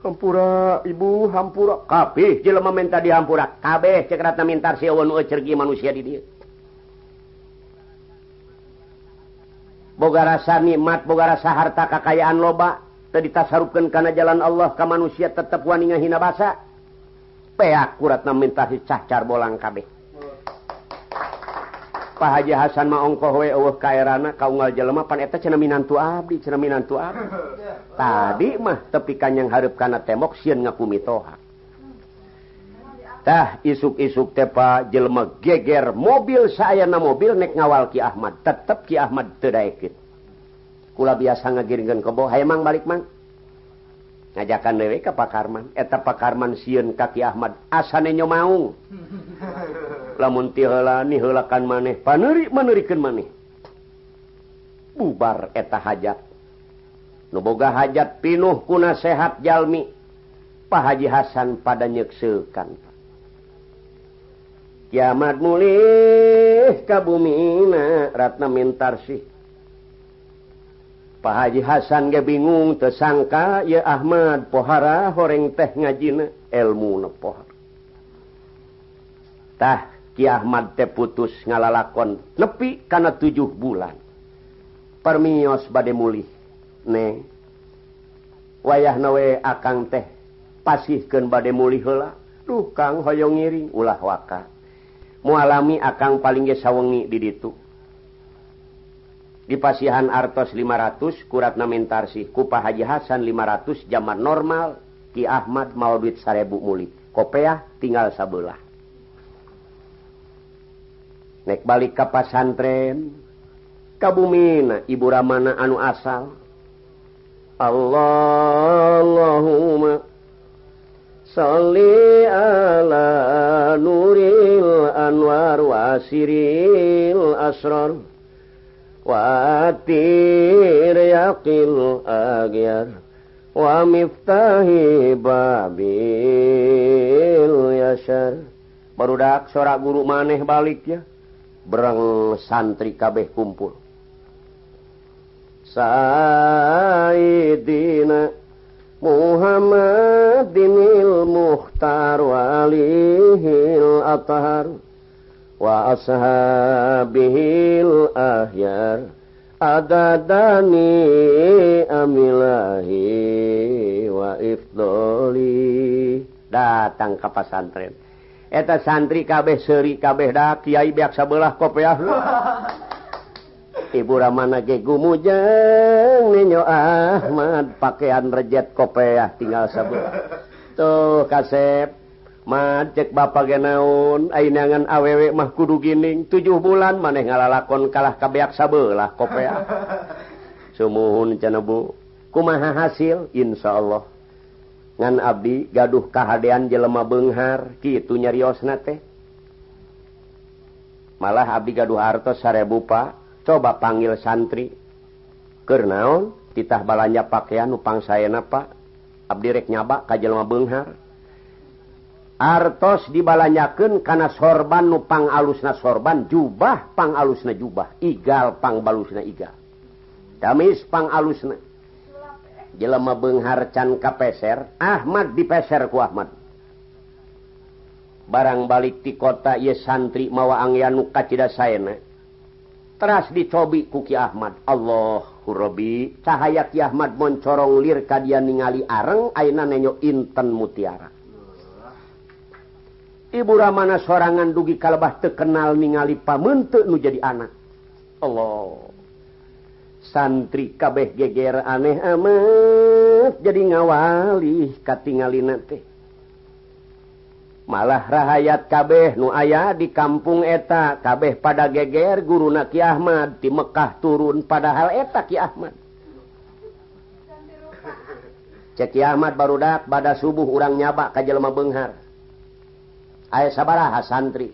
Hampura, ibu, hampura. Kabeh jelema minta dihampura. Kabeh cek ratna mintar si awan cergi manusia di dia. Boga rasa nikmat, boga rasa harta kakayaan loba. Tadi tasarupkan karena jalan Allah ke manusia tetap wani ngahina basa. Peak ratna mintar si cahcar bolang kabeh. Pak Haji Hasan mah ongkoh we eueuh kaerana kaunggal jelema pan eta cenah minantu abdi, cenah minantu abdi. Tadi mah tepi kanyang hareup kana tembok sieun ngakumitoha. Tah isuk-isuk teh Pak jelema geger mobil saayana mobil nek ngawal Ki Ahmad, tetep Ki Ahmad teu daekeun. Kula biasa ngagiringkeun kebo, "Haye Mang balik Mang." Ngajakan dewe ka Pak Karman, eta Pak Karman sieun ka Ki Ahmad, "Asane nya maung." Lamun ti heula ni heulakan maneh, paneuri-maneurikeun maneh. Bubar eta hajat. Nu boga hajat pinuh ku nasehat jalmi. Pak Haji Hasan pada nyekseukan. Kiamat mulih ka bumina ratna mintarsih. Pak Haji Hasan ge bingung teu sangka ieu Ahmad pohara horeng teh ngajina elmuna pohara. Tah Ki Ahmad teh putus ngalalakon nepi kana 7 bulan. Permios bade mulih. Neng, wayahna we akang teh pasihkeun bade mulih heula. Duh Kang hoyong ngiring ulah waka. Mualami akang paling ge sawengi di ditu. Dipasihan artos 500 kuratna mintarsih ku Pak Haji Hasan 500 jaman normal. Ki Ahmad mawa duit 1000 mulih. Kopeah tinggal sabeulah. Nek balik ke pasantren ka bumina ibu ramana anu asal. Allahumma sholli ala nuril anwar wasiril asrar wa atir yaqil agyar wa miftahi babil yashar. Barudak sorak guru maneh balik ya. Berang santri kabeh kumpul. Sayyidina Muhammadinil Mukhtar walihil athar wa ashabihil ahyar adadani amilahi wa ifdoli. Datang ke pesantren. Eta santri kabeh seuri kabeh da kiai beak sabelah kopeah. Ibu ramana ge gumujang Nyo Ahmad pakaian rejet kopeah tinggal sabelah. Tuh kasep, Mad cek bapa ge naon, ayeunangan awewe mah kudu gining. 7 bulan maneh ngalalakon kalah kabeak sabelah kopeah. Sumuhun cenah Bu. Kumaha hasil? Insyaallah. Ngan abdi gaduh kahadean jelema beunghar kitu nyariosna teh. Malah abdi gaduh hartos 1000 Pak. Coba panggil santri keur naon titah balanja pakaian nu pangsaena Pak. Abdi rek nyaba ka jelema beunghar. Hartos dibalanjakeun kana sorban nu pangalusna sorban, jubah pangalusna jubah, igal pangbalusna igal. Gamis pangalusna. Jelema beunghar can kapeser, Ahmad dipeser ku Ahmad. Barang balik ti kota ieu santri mawa angyan nu kacida saena. Teras dicobi ku Ki Ahmad. Allahu Rabbi, cahaya Ki Ahmad moncorong lir ka dia ningali areng ayeuna nenyo inten mutiara. Ibu ramana sorangan dugi kalebah teu kenal ningali pamenteuk nu jadi anak. Allah. Santri kabeh geger aneh amat jadi ngawalih katingalina teh. malah rahayat kabeh nu aya di kampung eta kabeh pada geger guruna Ki Ahmad di Mekah turun padahal eta Ki Ahmad. Cek Ki Ahmad barudak pada subuh urang nyabak ka jelema beunghar. Aya sabaraha santri?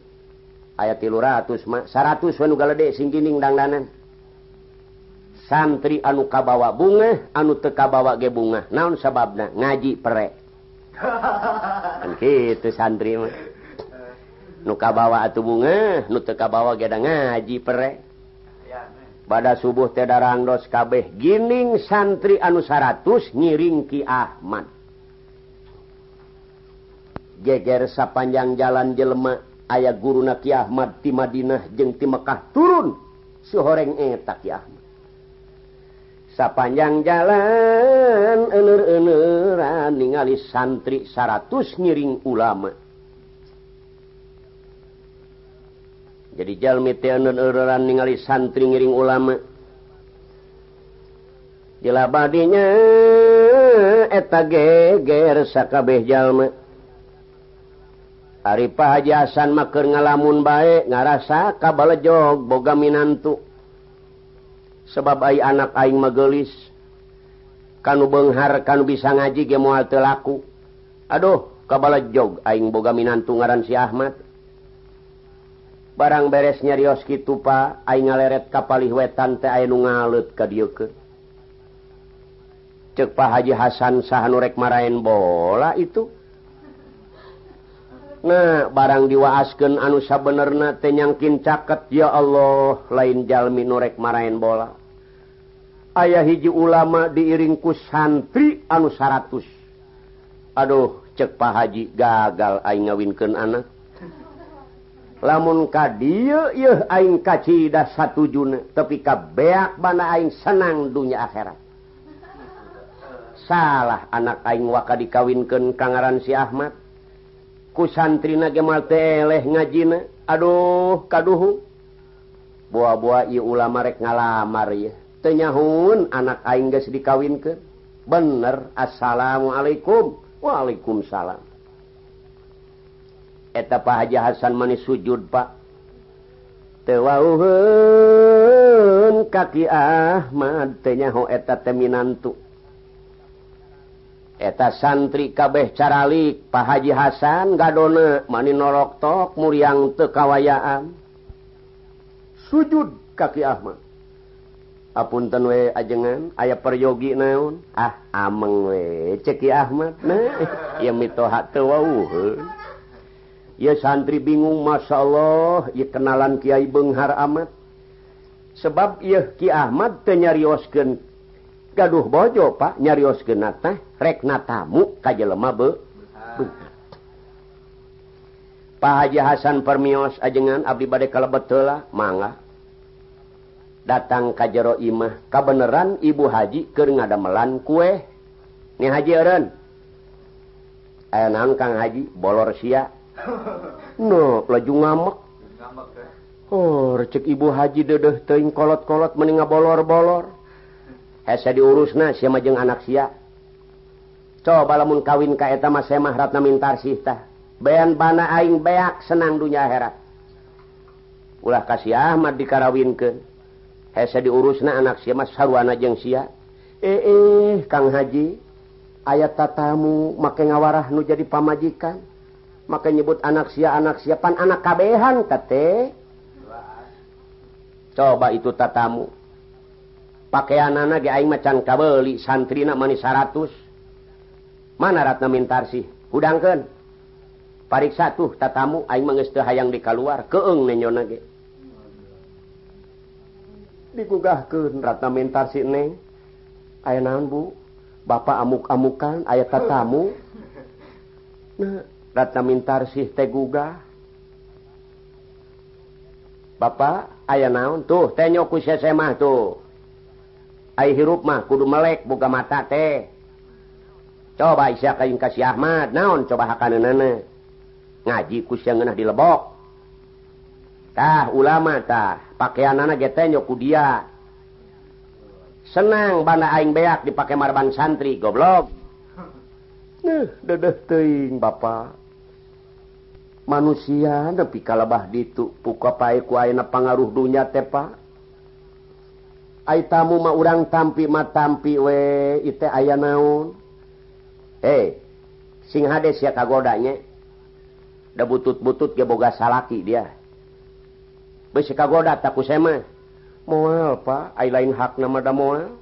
Aya 300 mah, 100 we nu galedeh singkining dangdanan. Santri anu kabawa bunga, anu teu kabawa ge bunga. Naon sababna? Ngaji perek. Kan kitu santri mah nu kabawa atuh bunga nu teu kabawa ge da ngaji perek. Pada subuh teh darangdos kabeh gining santri anu 100 ngiring Ki Ahmad. Geger sapanjang jalan jelema aya guruna Ki Ahmad ti Madinah jeung ti Mekah turun suhoreng eta Ki Ahmad. Sapanjang jalan ener-eneran ningali santri 100 ngiring ulama. Jadi jalmi teh ener-eneran ningali santri ngiring ulama. Jelabadinya eta geger sakabeh jalma. Ari Pak Haji Hasan mah keur ngalamun bae ngarasa kabalejog boga minantu. Sebab ai anak aing magelis kanu benghar kanu bisa ngaji ge moal teu laku. Aduh kabalejog aing boga minantu ngaran si Ahmad. Barang beres nyarios kitu pa aing ngaleret ka palih wetan teh aya nu ngaleut ka dieu keun. Ceuk Pak Haji Hasan saha nu rek maraen bola itu. Nah barang diwaaskeun anu sabenerna teh nyangkin caket, ya Allah, lain jalmi nu rek maraen bola. Aya hiji ulama diiring ku santri anu 100. Aduh, cek Pak Haji gagal aing ngawinkeun anak. Lamun ka dieu yeuh aing kacida satujuna, tapi kabeak bana aing senang dunya akhirat. Salah anak aing waka dikawinkeun ka ngaran si Ahmad. Ku santrina ge mal teleh ngajina. Aduh kaduhu. Bua-bua ieu ulama rek ngalamar ieu. Teu nyahun anak aing geus dikawinkeun. Bener. Assalamualaikum. Waalaikumsalam. Eta Pak Haji Hasan mani sujud Pak. Teu wauheun ka Ki Ahmad teu nyaho eta teh minantu. Eta santri kabeh caralik Pak Haji Hasan gadona mani norok tok muriang teu kawayaan. Sujud ka Ki Ahmad. Apunten we ajengan aya peryogi naon? Ah ameng we cek Ki Ahmad. Nah ieu mitoha teu wauheun. Ieu santri bingung, Masya Allah ieu kenalan Kiai beunghar amat. Sebab ieu Ki Ahmad teu nyarioskeun gaduh bojo Pak, nyarioskeun teh rek natamu ka jelema beunghar. Pak Haji Hasan permios ajengan abdi bade kalebet heula mangga. Datang ka jero imah kabeneran Ibu Haji keur ngadamelan kue. Nih Haji eureun. Aya naon Kang Haji? Bolor sia. No, laju ngamek. Oh, recek Ibu Haji dedeh teuing kolot-kolot meni ngabolor-bolor. Hese diurusna sia mah jeung anak sia. Coba lamun kawin ka eta mah semah ratna mintarsih tah. Bean bana aing beak senang dunya akhirat. Ulah ka Si Ahmad dikarawinkeun. Hese diurusna anak sia mah sarwana jeung sia. Kang Haji, aya tatamu make ngawarah nu jadi pamajikan. Maka nyebut anak sia pan anak kabehan teh. Coba itu tatamu. Pakaianana ge aing macan kabeuli santrina mani 100. Mana ratna mintarsih? Hudangkeun. Pariksa tuh tatamu aing mah geus teu hayang dikaluar, keung nenyona ge. Digugahkeun ratna mintarsih neng. Aya naon Bu? Bapak amuk-amukan aya tatamu. Nah Ratna mintarsih teh gugah. Bapak, aya naon? Tuh, teh nyoku sesemah tuh. Ai hirup mah kudu melek buka mata teh. Coba isya kain ka Si Ahmad, naon coba hakaneunana. Ngaji ku sia ngeunah dilebok. Tah ulama tah, pakaianana ge teh nyoku dia. Senang banda aing beak dipake marban santri goblok. Nah, dedeh teuing Bapak. manusia tapi kalabah ditu puka pae ku ayeuna pangaruh dunya teh Pak. Ai tamu mah urang tampi mah tampi we ite aya naon. Sing hade sia kagoda nya. Da butut-butut ge boga salaki dia. Beus kagoda ta ku sema. Moal Pak, ai lain hakna mah da moal.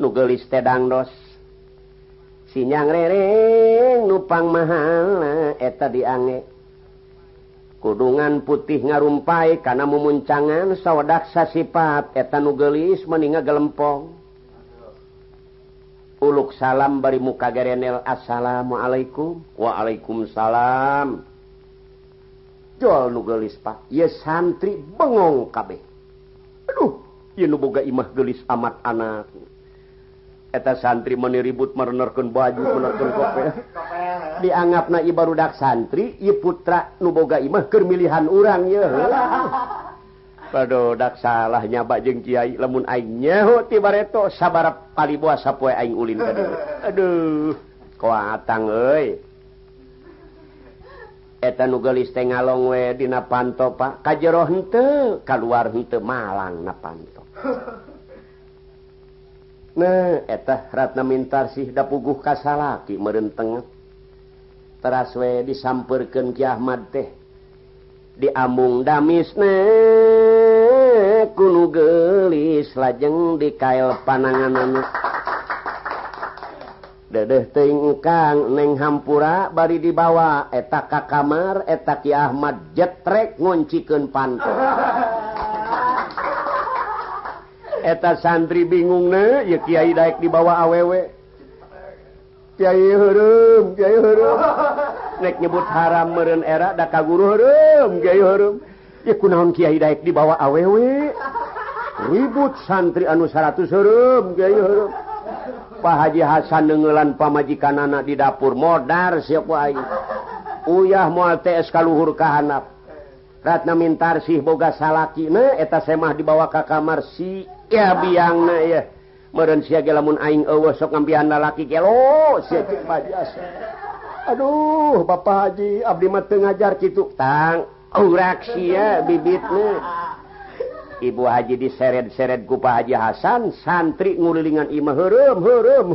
Nu geulis teh dangdos. Sinyang rereng nupang mahal eta diange kudungan putih ngarumpai karena mumuncangan sawadak sasipat eta nugelis meninga gelempong uluk salam bari muka gerenel assalamualaikum waalaikumsalam jol nugelis Pak ya santri bengong kabeh aduh ya nuboga imah gelis amat anak eta santri meniribut merenerkan baju menerkan kopel dianggapna ibarudak santri ieu putra nu boga imah keur milihan urang ye pado dak salah nyaba jeung kiai lamun aing nyaho ti bareto sabara paliboas sapoe aing ulin ka dieu aduh koatang euy eta nu geulis teh ngalong we dina panto Pak ka jero henteu kaluar henteu malang na panto. Nah, etah Ratna Mintarsih dapuguh kasalaki merenteng. Teras we disamperkeun Ki Ahmad teh. Diamung damisna kunu geulis lajeng dikael pananganna. Dedeh teuing kang neng hampura bari dibawa eta ka kamar eta Ki Ahmad jetrek ngoncikeun panto. Eta santri bingungna ya kiai daek dibawa awewe. Kiai heureum. Nek nyebut haram meureun era da kaguru heureum, kiai heureum. Ya kunaon kiai daek dibawa awewe. Ribut santri anu 100 heureum, kiai heureum. Pak Haji Hasan deungelan pamajikanana di dapur modar siap wae. Uyah moal teh es kaluhur kahanap. Ratna Mintarsih boga salakina eta semah dibawa ka kamar si ya biangna ya meureun sia ge lamun aing eueuh sok ngambihan lalaki gelo sia cik majas aduh Bapak Haji abdi mah teu ngajar kitu tang urak sia bibitna Ibu Haji diseret-seret ku Pak Haji Hasan santri ngulilingan imah heureum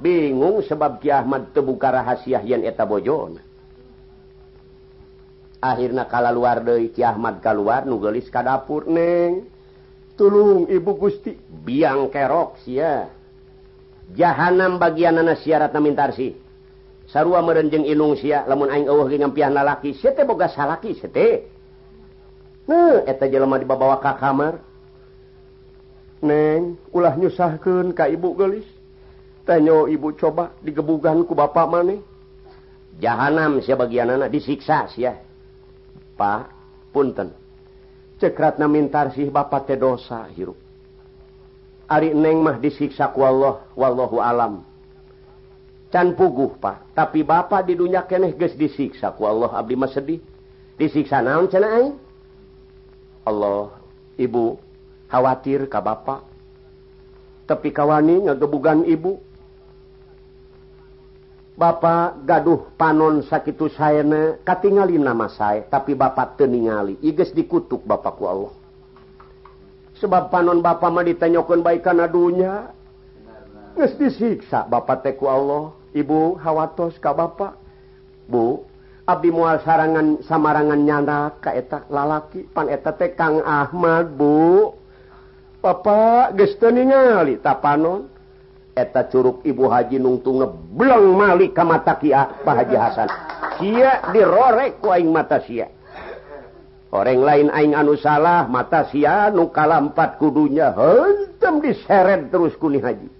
bingung sebab Ki Ahmad teu buka rahasia yen eta bojona akhirna kalaluar deui Ki Ahmad kaluar nu geulis ka dapur neng tulung ibu gusti biang kerok sia jahanam bagianana sia Ratna Mintarsih sarua meureun jeung inung sia lamun aing eueuh ge ngampihan lalaki sia teh boga salaki sia teh nah eta jelema dibawa ka kamar neng ulah nyusahkeun ka ibu geulis tanyo ibu coba digebugan ku bapa maneh jahanam sia bagianana disiksa sia Pak punten cek Ratna Mintarsih bapak teh dosa hirup ari neng mah disiksa ku Allah wallahu alam can puguh Pak tapi bapak di dunya keneh geus disiksa ku Allah abdi mah sedih disiksa naon cenah aing Allah ibu khawatir ka bapak tapi kawani ngagebugan ibu bapak gaduh panon sakitu saena katingalin nama saya tapi bapak teningali iges dikutuk bapakku Allah sebab panon bapak mah ditanyakan baikana dunya nges disiksa bapak teku Allah ibu hawatos ka bapak bu abdi mual sarangan samarangan nyana ka eta lalaki pan eta teh Kang Ahmad bu bapak ges teningali tapanon eta curug ibu haji nungtung ngebleng malik ka mata kia Pak Haji Hasan sia dirorek ku aing mata sia orang lain aing anu salah mata sia nu kalampat kudunya heunteu diseret terus ku ni haji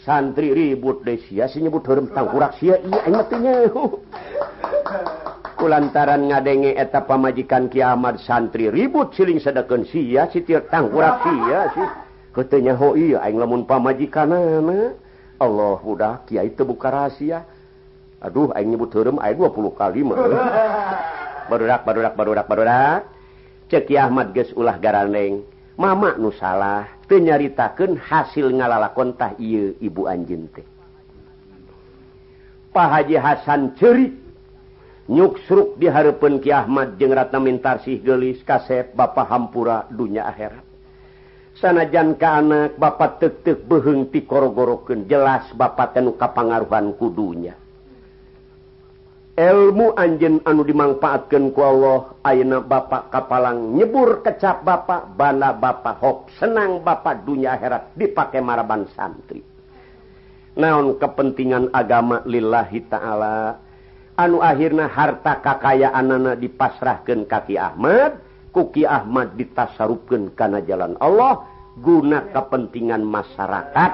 santri ribut deui sia si nyebut heureum tangkurak sia ieu aing mah teu nyaho kulantaran ngadenge eta pamajikan Ki Ahmad santri ribut siling sedekeun sia si tangkurak sia si katanya ho iya aing lamun pamajikanana Allah budak kiai teu buka rahasia aduh aing nyebut heureum aya 20 kali mah barudak cek Ki Ahmad geus ulah garaneng mama nu salah teu nyaritakeun hasil ngalalakon tah ieu ibu anjeun teh Pak Haji Hasan cerit nyuksruk diharapkan Ki Ahmad jeung Ratna Mintarsih gelis kasep Bapak hampura dunia akhirat. Sanajan ka anak Bapak tek-tek beheung ti korogorokeun jelas Bapak teh nu kapangaruhan ku dunya. Ilmu anjeun anu dimangpaatkeun ku Allah ayeuna Bapak kapalang nyebur kecap Bapak bana Bapak hok senang Bapak dunia akhirat dipake maraban santri. Naon kepentingan agama lillahi ta'ala anu akhirna harta kakayaanana dipasrahkeun ka Ki Ahmad, ku Ki Ahmad ditasarupkeun kana jalan Allah guna kepentingan masyarakat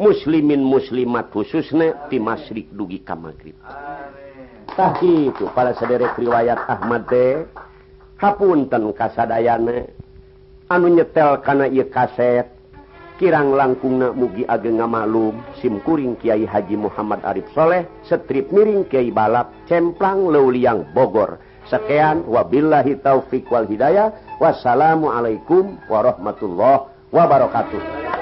muslimin muslimat khususna ti masyriq dugi ka magrib. Tah kitu para saderek riwayat Ahmad teh hapunten kasadayana anu nyetel kana ieu kaset kirang langkungna mugi ageng maklum sim kuring Kiai Haji Muhammad Arif Soleh strip miring Kiai Balap Cemplang Leuliang Bogor. Sekian wabillahi taufiq wal hidayah. Wassalamualaikum warahmatullahi wabarakatuh.